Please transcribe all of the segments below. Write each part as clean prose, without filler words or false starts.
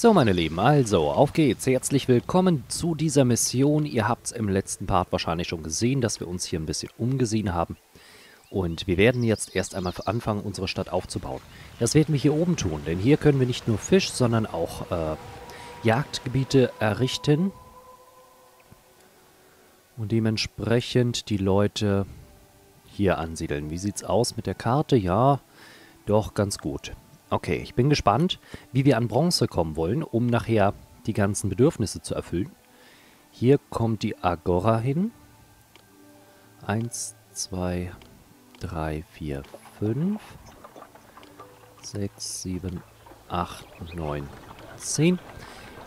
So, meine Lieben, also, auf geht's. Herzlich willkommen zu dieser Mission. Ihr habt's im letzten Part wahrscheinlich schon gesehen, dass wir uns hier ein bisschen umgesehen haben. Und wir werden jetzt erst einmal anfangen, unsere Stadt aufzubauen. Das werden wir hier oben tun, denn hier können wir nicht nur Fisch, sondern auch Jagdgebiete errichten. Und dementsprechend die Leute hier ansiedeln. Wie sieht's aus mit der Karte? Ja, doch, ganz gut. Okay, ich bin gespannt, wie wir an Bronze kommen wollen, um nachher die ganzen Bedürfnisse zu erfüllen. Hier kommt die Agora hin. 1, 2, 3, 4, 5, 6, 7, 8, 9, 10.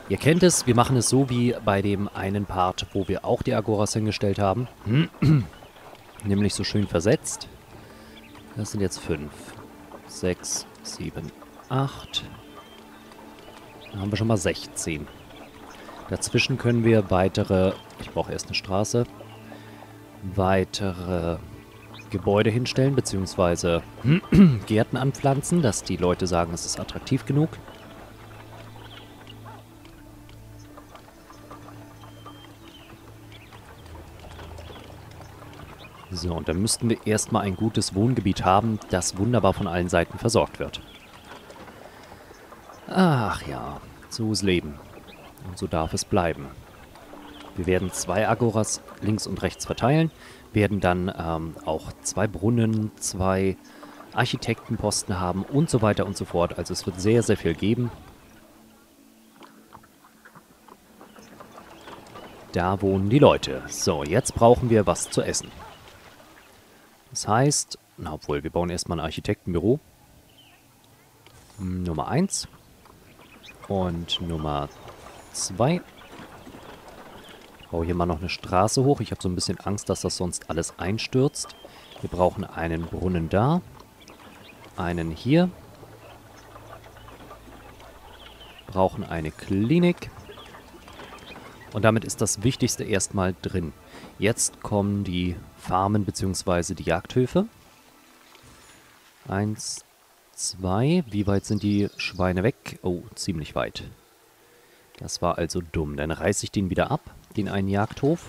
Ihr kennt es, wir machen es so wie bei dem einen Part, wo wir auch die Agoras hingestellt haben. Nämlich so schön versetzt. Das sind jetzt 5, 6, 7, 8. Dann haben wir schon mal 16. Dazwischen können wir weitere... Ich brauche erst eine Straße. Weitere Gebäude hinstellen, beziehungsweise Gärten anpflanzen, dass die Leute sagen, es ist attraktiv genug. So, und dann müssten wir erstmal ein gutes Wohngebiet haben, das wunderbar von allen Seiten versorgt wird. Ach ja, so ist Leben. Und so darf es bleiben. Wir werden 2 Agoras links und rechts verteilen, werden dann auch 2 Brunnen, 2 Architektenposten haben und so weiter und so fort. Also es wird sehr, sehr viel geben. Da wohnen die Leute. So, jetzt brauchen wir was zu essen. Das heißt, obwohl, wir bauen erstmal ein Architektenbüro. Nummer 1. Und Nummer 2. Ich baue hier mal noch eine Straße hoch. Ich habe so ein bisschen Angst, dass das sonst alles einstürzt. Wir brauchen einen Brunnen da. Einen hier. Wir brauchen eine Klinik. Und damit ist das Wichtigste erstmal drin. Jetzt kommen die Farmen bzw. die Jagdhöfe. 1, 2. Wie weit sind die Schweine weg? Oh, ziemlich weit. Das war also dumm. Dann reiße ich den wieder ab, den einen Jagdhof.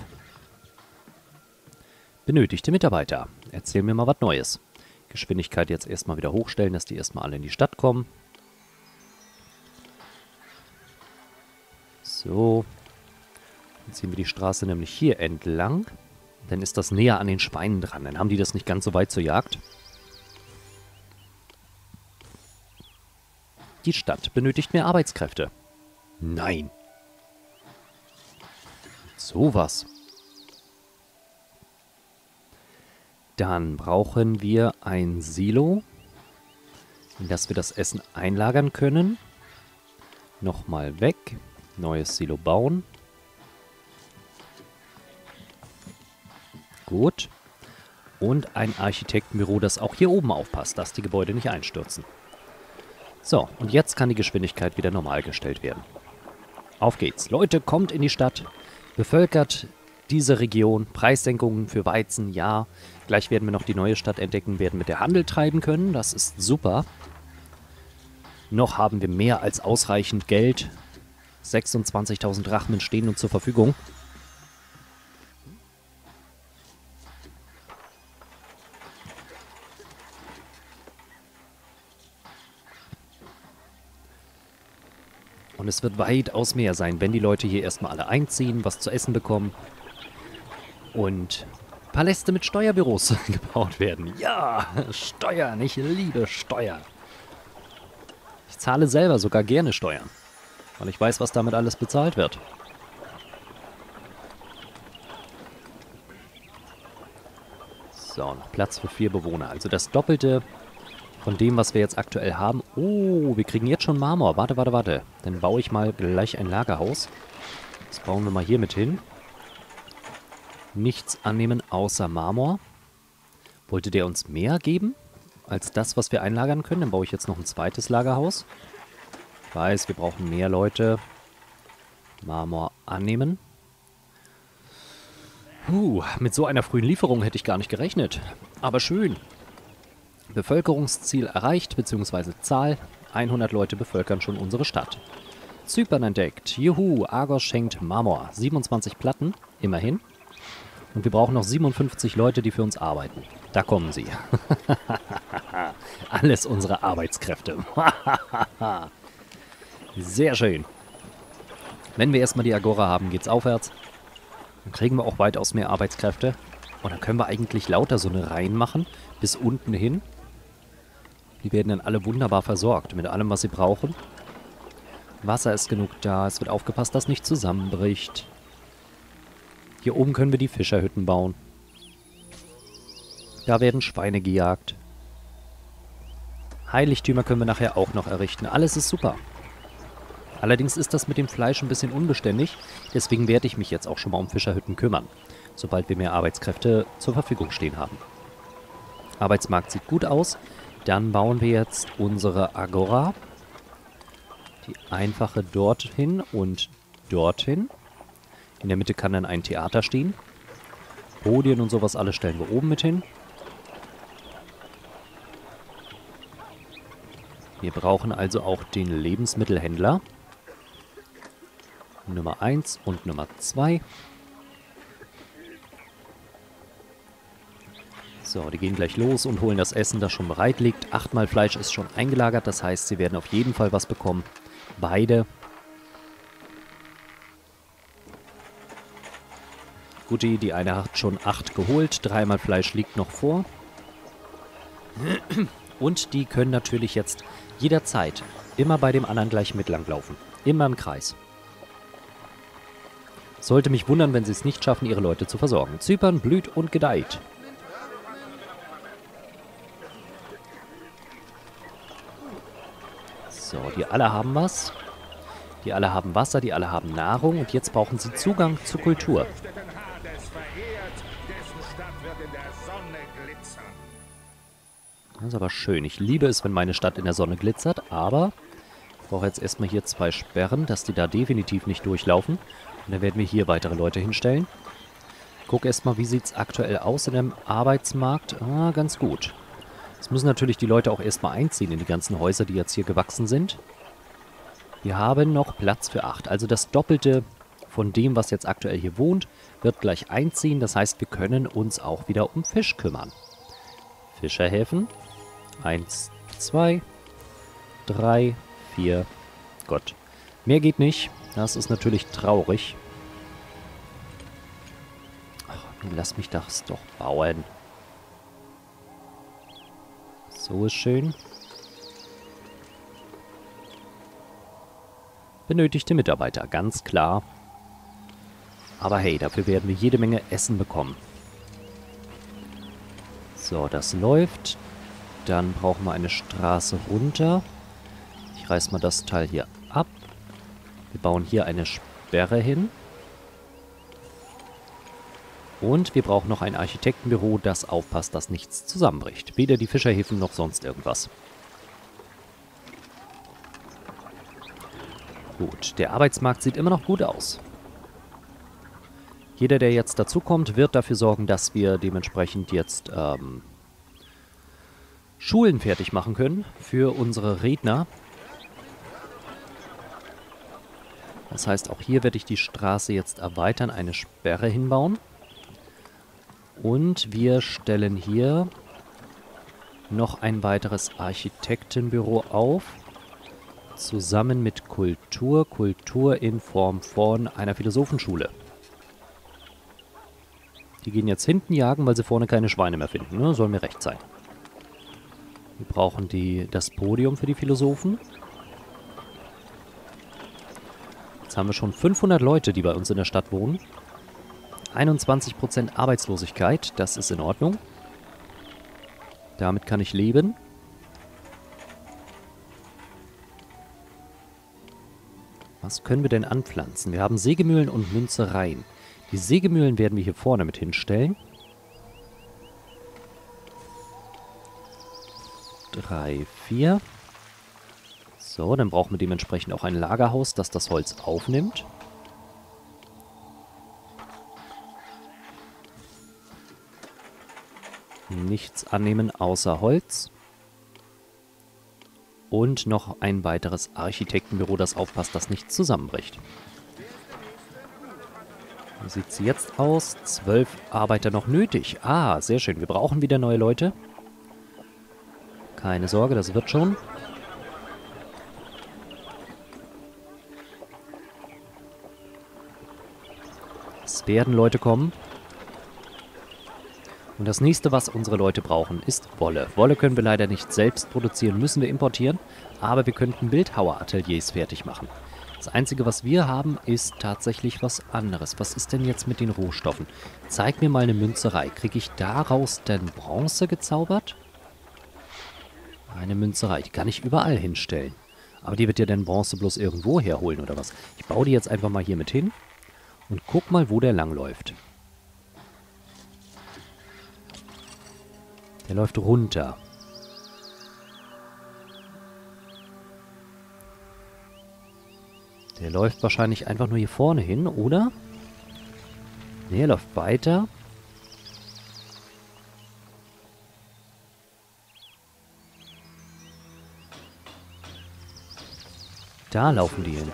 Benötigte Mitarbeiter. Erzähl mir mal was Neues. Geschwindigkeit jetzt erstmal wieder hochstellen, dass die erstmal alle in die Stadt kommen. So. Dann ziehen wir die Straße nämlich hier entlang. Dann ist das näher an den Schweinen dran. Dann haben die das nicht ganz so weit zur Jagd. Die Stadt benötigt mehr Arbeitskräfte. Nein. Sowas. Dann brauchen wir ein Silo, in das wir das Essen einlagern können. Nochmal weg. Neues Silo bauen. Gut. Und ein Architektenbüro, das auch hier oben aufpasst, dass die Gebäude nicht einstürzen. So, und jetzt kann die Geschwindigkeit wieder normal gestellt werden. Auf geht's. Leute, kommt in die Stadt. Bevölkert diese Region. Preissenkungen für Weizen, ja. Gleich werden wir noch die neue Stadt entdecken, werden mit der Handel treiben können. Das ist super. Noch haben wir mehr als ausreichend Geld. 26.000 Drachmen stehen uns zur Verfügung. Und es wird weitaus mehr sein, wenn die Leute hier erstmal alle einziehen, was zu essen bekommen. Und Paläste mit Steuerbüros gebaut werden. Ja, Steuern, ich liebe Steuern. Ich zahle selber sogar gerne Steuern, weil ich weiß, was damit alles bezahlt wird. So, noch Platz für 4 Bewohner. Also das Doppelte von dem, was wir jetzt aktuell haben. Oh, wir kriegen jetzt schon Marmor. Warte, warte, warte. Dann baue ich mal gleich ein Lagerhaus. Das bauen wir mal hier mit hin. Nichts annehmen außer Marmor. Wollte der uns mehr geben als das, was wir einlagern können? Dann baue ich jetzt noch ein zweites Lagerhaus. Ich weiß, wir brauchen mehr Leute. Marmor annehmen. Mit so einer frühen Lieferung hätte ich gar nicht gerechnet. Aber schön. Bevölkerungsziel erreicht, beziehungsweise Zahl. 100 Leute bevölkern schon unsere Stadt. Zypern entdeckt. Juhu, Argos schenkt Marmor. 27 Platten, immerhin. Und wir brauchen noch 57 Leute, die für uns arbeiten. Da kommen sie. Alles unsere Arbeitskräfte. Sehr schön. Wenn wir erstmal die Agora haben, geht's aufwärts. Dann kriegen wir auch weitaus mehr Arbeitskräfte. Und dann können wir eigentlich lauter so eine Reihen machen, bis unten hin. Die werden dann alle wunderbar versorgt, mit allem, was sie brauchen. Wasser ist genug da, es wird aufgepasst, dass nicht zusammenbricht. Hier oben können wir die Fischerhütten bauen. Da werden Schweine gejagt. Heiligtümer können wir nachher auch noch errichten. Alles ist super. Allerdings ist das mit dem Fleisch ein bisschen unbeständig. Deswegen werde ich mich jetzt auch schon mal um Fischerhütten kümmern, sobald wir mehr Arbeitskräfte zur Verfügung stehen haben. Arbeitsmarkt sieht gut aus. Dann bauen wir jetzt unsere Agora. Die einfache dorthin und dorthin. In der Mitte kann dann ein Theater stehen. Podien und sowas alles stellen wir oben mit hin. Wir brauchen also auch den Lebensmittelhändler. Nummer 1 und Nummer 2. So, die gehen gleich los und holen das Essen, das schon bereit liegt. 8-mal Fleisch ist schon eingelagert, das heißt, sie werden auf jeden Fall was bekommen. Beide. Guti, die eine hat schon 8 geholt. 3-mal Fleisch liegt noch vor. Und die können natürlich jetzt jederzeit immer bei dem anderen gleich mitlang laufen. Immer im Kreis. Sollte mich wundern, wenn sie es nicht schaffen, ihre Leute zu versorgen. Zypern blüht und gedeiht. So, die alle haben was. Die alle haben Wasser, die alle haben Nahrung. Und jetzt brauchen sie Zugang zur Kultur. Das ist aber schön. Ich liebe es, wenn meine Stadt in der Sonne glitzert, aber ich brauche jetzt erstmal hier 2 Sperren, dass die da definitiv nicht durchlaufen. Und dann werden wir hier weitere Leute hinstellen. Ich gucke erstmal, wie sieht es aktuell aus in dem Arbeitsmarkt. Ah, ganz gut. Es müssen natürlich die Leute auch erstmal einziehen in die ganzen Häuser, die jetzt hier gewachsen sind. Wir haben noch Platz für 8. Also das Doppelte von dem, was jetzt aktuell hier wohnt, wird gleich einziehen. Das heißt, wir können uns auch wieder um Fisch kümmern. Fischerhäfen. 1, 2, 3, 4. Gott. Mehr geht nicht. Das ist natürlich traurig. Ach, lass mich das doch bauen. So ist schön. Benötigte Mitarbeiter, ganz klar. Aber hey, dafür werden wir jede Menge Essen bekommen. So, das läuft. Dann brauchen wir eine Straße runter. Ich reiß mal das Teil hier ab. Wir bauen hier eine Sperre hin. Und wir brauchen noch ein Architektenbüro, das aufpasst, dass nichts zusammenbricht. Weder die Fischerhäfen noch sonst irgendwas. Gut, der Arbeitsmarkt sieht immer noch gut aus. Jeder, der jetzt dazukommt, wird dafür sorgen, dass wir dementsprechend jetzt Schulen fertig machen können für unsere Redner. Das heißt, auch hier werde ich die Straße jetzt erweitern, eine Sperre hinbauen. Und wir stellen hier noch ein weiteres Architektenbüro auf. Zusammen mit Kultur. Kultur in Form von einer Philosophenschule. Die gehen jetzt hinten jagen, weil sie vorne keine Schweine mehr finden. Ne? Soll mir recht sein. Wir brauchen das Podium für die Philosophen. Jetzt haben wir schon 500 Leute, die bei uns in der Stadt wohnen. 21% Arbeitslosigkeit, das ist in Ordnung. Damit kann ich leben. Was können wir denn anpflanzen? Wir haben Sägemühlen und Münzereien. Die Sägemühlen werden wir hier vorne mit hinstellen. 3, 4. So, dann brauchen wir dementsprechend auch ein Lagerhaus, das das Holz aufnimmt. Nichts annehmen außer Holz. und noch ein weiteres Architektenbüro, das aufpasst, dass nichts zusammenbricht. Wie sieht es jetzt aus? 12 Arbeiter noch nötig. Ah, sehr schön. Wir brauchen wieder neue Leute. Keine Sorge, das wird schon. Es werden Leute kommen. Und das nächste, was unsere Leute brauchen, ist Wolle. Wolle können wir leider nicht selbst produzieren, müssen wir importieren. Aber wir könnten Bildhauerateliers fertig machen. Das Einzige, was wir haben, ist tatsächlich was anderes. Was ist denn jetzt mit den Rohstoffen? Zeig mir mal eine Münzerei. Kriege ich daraus denn Bronze gezaubert? Eine Münzerei, die kann ich überall hinstellen. Aber die wird ja dann Bronze bloß irgendwo herholen, oder was? Ich baue die jetzt einfach mal hier mit hin und guck mal, wo der lang läuft. Der läuft runter. Der läuft wahrscheinlich einfach nur hier vorne hin, oder? Ne, er läuft weiter. Da laufen die hin.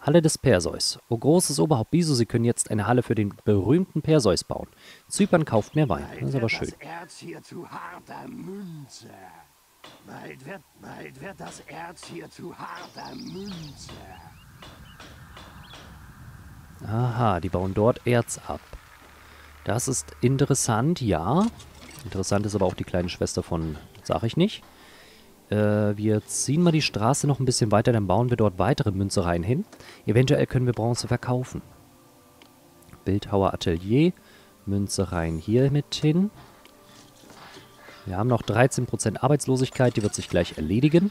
Halle des Perseus. O großes Oberhaupt Bisu, Sie können jetzt eine Halle für den berühmten Perseus bauen. Zypern kauft mehr Wein. Das ist aber schön. Bald wird das Erz hier zu harter Münze. Aha, die bauen dort Erz ab. Das ist interessant, ja. Interessant ist aber auch die kleine Schwester von, sag ich nicht. Wir ziehen mal die Straße noch ein bisschen weiter, dann bauen wir dort weitere Münzereien hin. Eventuell können wir Bronze verkaufen. Bildhauer Atelier, Münzereien hier mit hin. Wir haben noch 13% Arbeitslosigkeit, die wird sich gleich erledigen.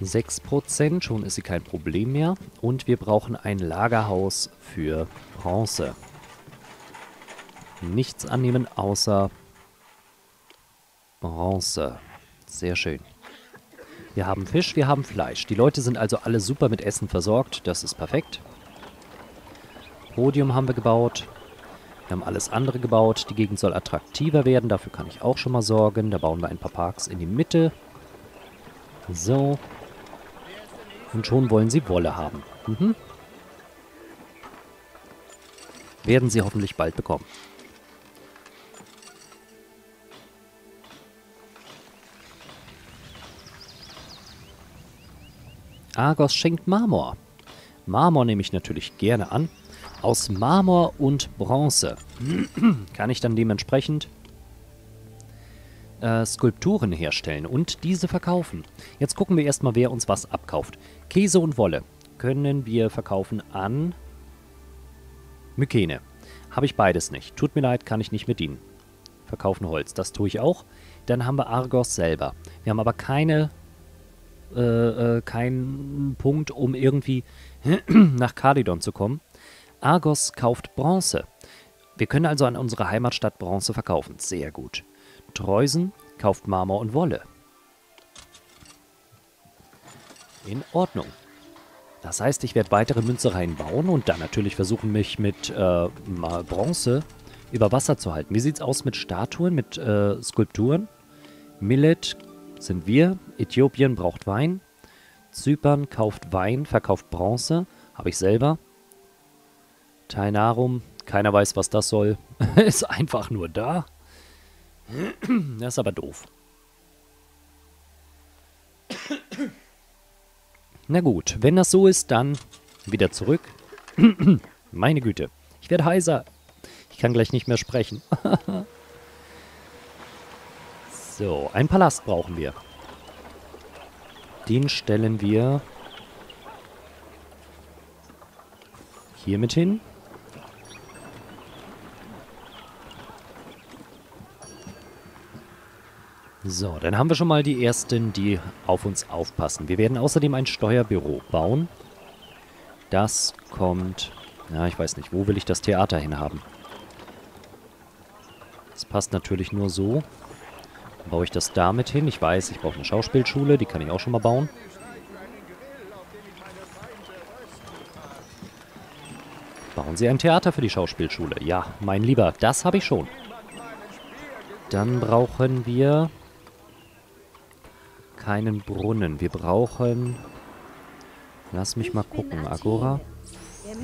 6%, schon ist sie kein Problem mehr. Und wir brauchen ein Lagerhaus für Bronze. Nichts annehmen außer Bronze. Sehr schön. Wir haben Fisch, wir haben Fleisch. Die Leute sind also alle super mit Essen versorgt. Das ist perfekt. Podium haben wir gebaut. Wir haben alles andere gebaut. Die Gegend soll attraktiver werden. Dafür kann ich auch schon mal sorgen. Da bauen wir ein paar Parks in die Mitte. So. Und schon wollen sie Wolle haben. Mhm. Werden sie hoffentlich bald bekommen. Argos schenkt Marmor. Marmor nehme ich natürlich gerne an. Aus Marmor und Bronze kann ich dann dementsprechend Skulpturen herstellen und diese verkaufen. Jetzt gucken wir erstmal, wer uns was abkauft. Käse und Wolle können wir verkaufen an Mycenae. Habe ich beides nicht. Tut mir leid, kann ich nicht mehr dienen. Verkaufen Holz, das tue ich auch. Dann haben wir Argos selber. Wir haben aber keinen Punkt, um irgendwie nach Calydon zu kommen. Argos kauft Bronze. Wir können also an unsere Heimatstadt Bronze verkaufen. Sehr gut. Troezen kauft Marmor und Wolle. In Ordnung. Das heißt, ich werde weitere Münzereien bauen und dann natürlich versuchen, mich mit Bronze über Wasser zu halten. Wie sieht es aus mit Statuen, mit Skulpturen? Millet sind wir. Äthiopien braucht Wein. Zypern kauft Wein, verkauft Bronze. Habe ich selber. Tainarum, keiner weiß, was das soll. Ist einfach nur da. Das ist aber doof. Na gut, wenn das so ist, dann wieder zurück. Meine Güte, ich werde heiser. Ich kann gleich nicht mehr sprechen. So, einen Palast brauchen wir. Den stellen wir hier mit hin. So, dann haben wir schon mal die ersten, die auf uns aufpassen. Wir werden außerdem ein Steuerbüro bauen. Das kommt... Ja, ich weiß nicht, wo will ich das Theater hinhaben? Das passt natürlich nur so. Dann baue ich das damit hin. Ich weiß, ich brauche eine Schauspielschule, die kann ich auch schon mal bauen. Bauen Sie ein Theater für die Schauspielschule. Ja, mein Lieber, das habe ich schon. Dann brauchen wir keinen Brunnen. Wir brauchen... Lass mich mal gucken, Agora.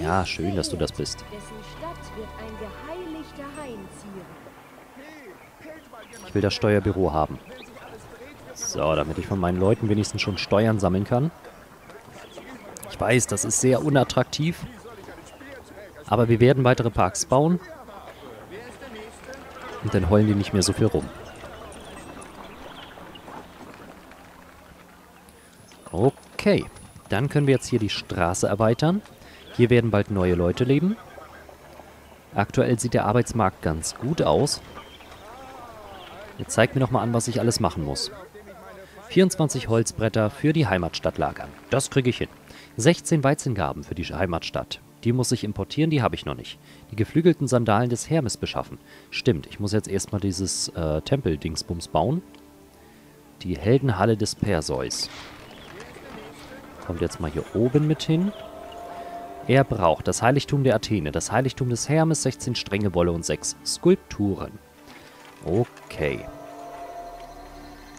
Ja, schön, dass du das bist. Ich will das Steuerbüro haben. So, damit ich von meinen Leuten wenigstens schon Steuern sammeln kann. Ich weiß, das ist sehr unattraktiv. Aber wir werden weitere Parks bauen. Und dann heulen die nicht mehr so viel rum. Okay. Dann können wir jetzt hier die Straße erweitern. Hier werden bald neue Leute leben. Aktuell sieht der Arbeitsmarkt ganz gut aus. Jetzt zeigt mir nochmal an, was ich alles machen muss. 24 Holzbretter für die Heimatstadt lagern. Das kriege ich hin. 16 Weizengarben für die Heimatstadt. Die muss ich importieren, die habe ich noch nicht. Die geflügelten Sandalen des Hermes beschaffen. Stimmt, ich muss jetzt erstmal dieses Tempel-Dingsbums bauen. Die Heldenhalle des Perseus. Kommt jetzt mal hier oben mit hin. Er braucht das Heiligtum der Athene, das Heiligtum des Hermes, 16 Stränge Wolle und 6 Skulpturen. Okay.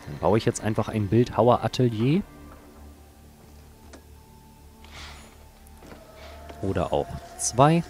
Dann baue ich jetzt einfach ein Bildhaueratelier. Oder auch zwei.